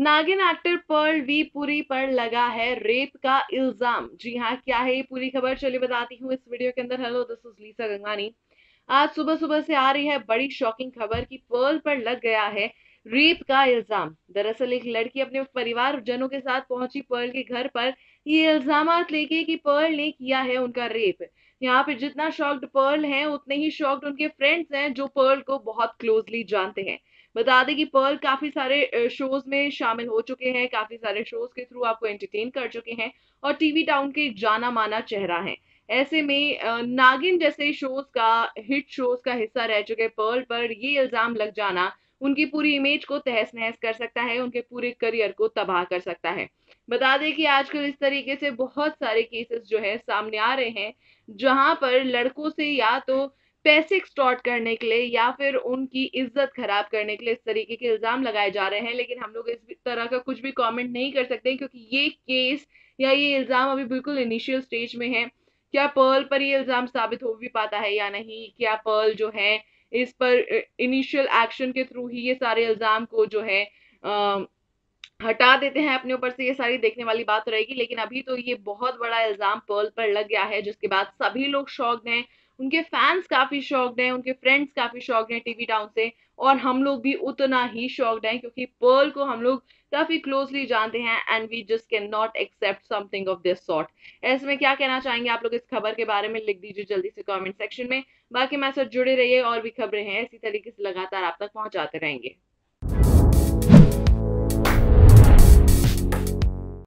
नागिन actor Perl we Puri पर लगा है रेप का इल्जाम। जी हाँ, क्या है ये पूरी खबर, चलिए बताती हूँ इस वीडियो के अंदर। Hello, this is Lisa Gangani. आज सुबह सुबह से आ रही है बड़ी शॉकिंग खबर कि पर्ल पर लग गया है रेप का इल्जाम। दरअसल एक लड़की अपने परिवारजनों के साथ पहुंची पर्ल के घर पर ये इल्जाम लेके कि पर्ल ने किया है उनका रेप। यहाँ पे जितना शॉक्ड पर्ल हैं उतने ही शॉक्ड उनके फ्रेंड्स हैं जो पर्ल को बहुत क्लोजली जानते हैं। बता दें कि पर्ल काफी सारे शोज में शामिल हो चुके हैं, काफी सारे शोज के थ्रू आपको एंटरटेन कर चुके हैं और टीवी टाउन के जाना माना चेहरा है। ऐसे में नागिन जैसे शोज का, हिट शोज का हिस्सा रह चुके पर्ल पर ये इल्जाम लग जाना उनकी पूरी इमेज को तहस नहस कर सकता है, उनके पूरे करियर को तबाह कर सकता है। बता दें कि आजकल इस तरीके से बहुत सारे केसेस जो है सामने आ रहे हैं जहां पर लड़कों से या तो पैसे एक्सटॉर्ट करने के लिए या फिर उनकी इज्जत खराब करने के लिए इस तरीके के इल्जाम लगाए जा रहे हैं। लेकिन हम लोग इस तरह का कुछ भी कमेंट नहीं कर सकते क्योंकि ये केस या ये इल्जाम अभी बिल्कुल इनिशियल स्टेज में है। क्या पर्ल पर ये इल्जाम साबित हो भी पाता है या नहीं, क्या पर्ल जो है इस पर इनिशियल एक्शन के थ्रू ही ये सारे इल्जाम को जो है हटा देते हैं अपने ऊपर से, ये सारी देखने वाली बात रहेगी। लेकिन अभी तो ये बहुत बड़ा इल्जाम पर्ल पर लग गया है जिसके बाद सभी लोग शॉक्ड हैं, उनके फैंस काफी शॉक्ड हैं, उनके फ्रेंड्स काफी शॉक्ड हैं टीवी टाउन से, और हम लोग भी उतना ही शॉक्ड हैं क्योंकि पर्ल को हम लोग काफी क्लोजली जानते हैं and we just can not accept something of this sort. ऐसे में क्या कहना चाहेंगे आप लोग इस खबर के बारे में, लिख दीजिए जल्दी से कमेंट सेक्शन में। बाकी हमारे साथ जुड़े रहिए, और भी खबरें हैं इसी तरीके से लगातार आप तक पहुंचाते रहेंगे।